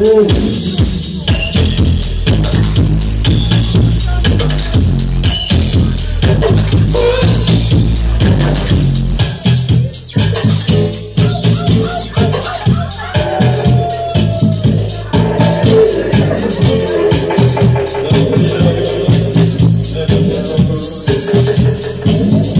Rules.